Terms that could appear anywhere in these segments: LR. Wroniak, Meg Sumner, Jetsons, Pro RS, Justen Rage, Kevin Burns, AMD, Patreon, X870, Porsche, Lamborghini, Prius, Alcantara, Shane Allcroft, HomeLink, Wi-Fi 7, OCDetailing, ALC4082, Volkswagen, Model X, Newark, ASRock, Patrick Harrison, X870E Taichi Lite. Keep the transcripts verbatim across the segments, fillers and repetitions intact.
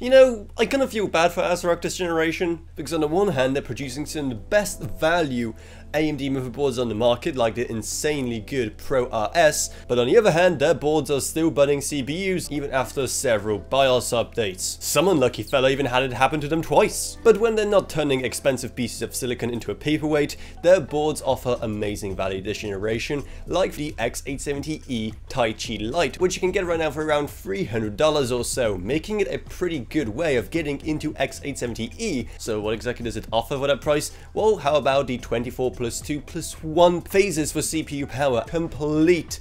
You know, I kind of feel bad for ASRock this generation, because on the one hand they're producing some of the best value A M D motherboards on the market, like the insanely good Pro R S, but on the other hand their boards are still burning C P Us even after several BIOS updates. Some unlucky fella even had it happen to them twice. But when they're not turning expensive pieces of silicon into a paperweight, their boards offer amazing value this generation, like the X eight seventy E Taichi Lite, which you can get right now for around three hundred dollars or so, making it a pretty good way of getting into X eight seventy E. So what exactly does it offer for that price? Well, how about the twenty-four plus two plus one phases for C P U power? Complete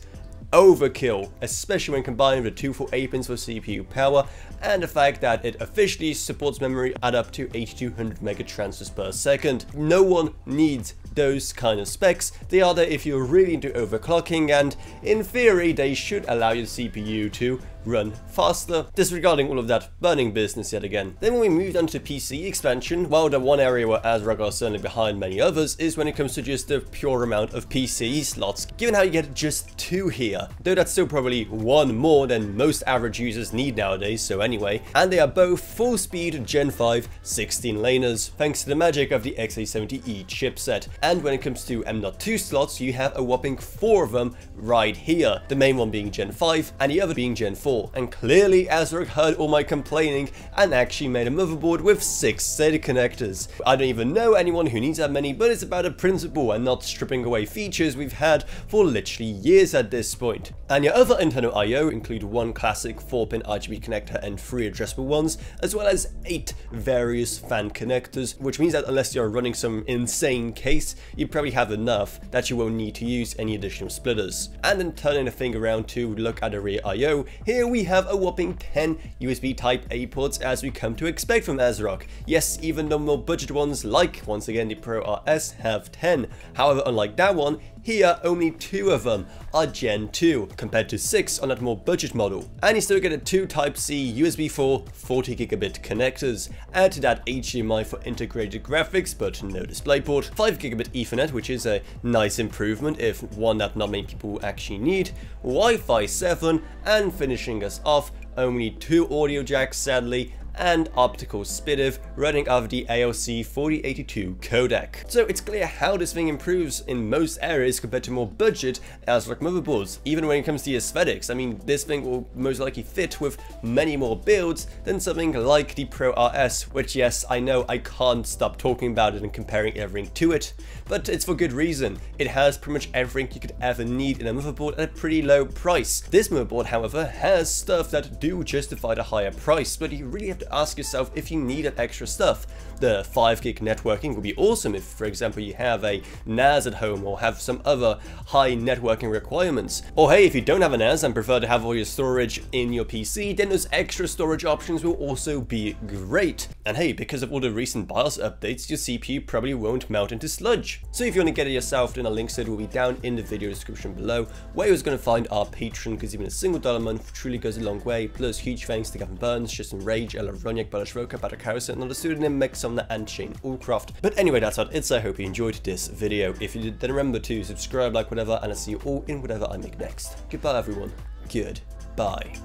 overkill, especially when combining the two four eight pins for C P U power and the fact that it officially supports memory at up to eighty-two hundred megatransfers per second. No one needs those kind of specs. They are there if you're really into overclocking, and in theory they should allow your C P U to run faster, disregarding all of that burning business yet again. Then when we moved on to P C expansion, well, the one area where ASRock are certainly behind many others is when it comes to just the pure amount of P C slots, given how you get just two here, though that's still probably one more than most average users need nowadays, so anyway, and they are both full-speed Gen five sixteen laners, thanks to the magic of the X eight seventy E chipset. And when it comes to M dot two slots, you have a whopping four of them right here, the main one being Gen five and the other being Gen four. And clearly ASRock heard all my complaining and actually made a motherboard with six S A T A connectors. I don't even know anyone who needs that many, but it's about a principle and not stripping away features we've had for literally years at this point. And your other internal I O include one classic four pin R G B connector and three addressable ones, as well as eight various fan connectors, which means that unless you're running some insane case, you probably have enough that you won't need to use any additional splitters. And then turning the thing around to look at the rear I O, here we have a whopping ten U S B type A ports, as we come to expect from ASRock. Yes, even the more budget ones, like once again the Pro R S, have ten. However, unlike that one, here only two of them are Gen two, compared to six on that more budget model. And you still get a two Type-C U S B four forty gigabit connectors. Add to that H D M I for integrated graphics, but no DisplayPort, five gigabit Ethernet, which is a nice improvement, if one that not many people actually need, Wi-Fi seven, and finishing us off, only two audio jacks sadly, and optical S P D I F running off the A L C forty eighty-two codec. So it's clear how this thing improves in most areas compared to more budget ASRock motherboards, even when it comes to the aesthetics. I mean, this thing will most likely fit with many more builds than something like the Pro R S, which, yes, I know I can't stop talking about it and comparing everything to it, but it's for good reason. It has pretty much everything you could ever need in a motherboard at a pretty low price. This motherboard, however, has stuff that do justify the higher price, but you really have to ask yourself if you need that extra stuff. The five gig networking would be awesome if, for example, you have a N A S at home or have some other high networking requirements. Or hey, if you don't have a N A S and prefer to have all your storage in your P C, then those extra storage options will also be great. And hey, because of all the recent BIOS updates, your C P U probably won't melt into sludge. So if you want to get it yourself, then a link to it will be down in the video description below, where you're going to find our Patreon, because even a single dollar a month truly goes a long way. Plus, huge thanks to Kevin Burns, Just Enrage, L R. Wroniak, Patrick Harrison, and another pseudonym Meg Sumner, and Shane Allcroft. But anyway, that's it. So I hope you enjoyed this video. If you did, then remember to subscribe, like, whatever, and I'll see you all in whatever I make next. Goodbye, everyone. Goodbye.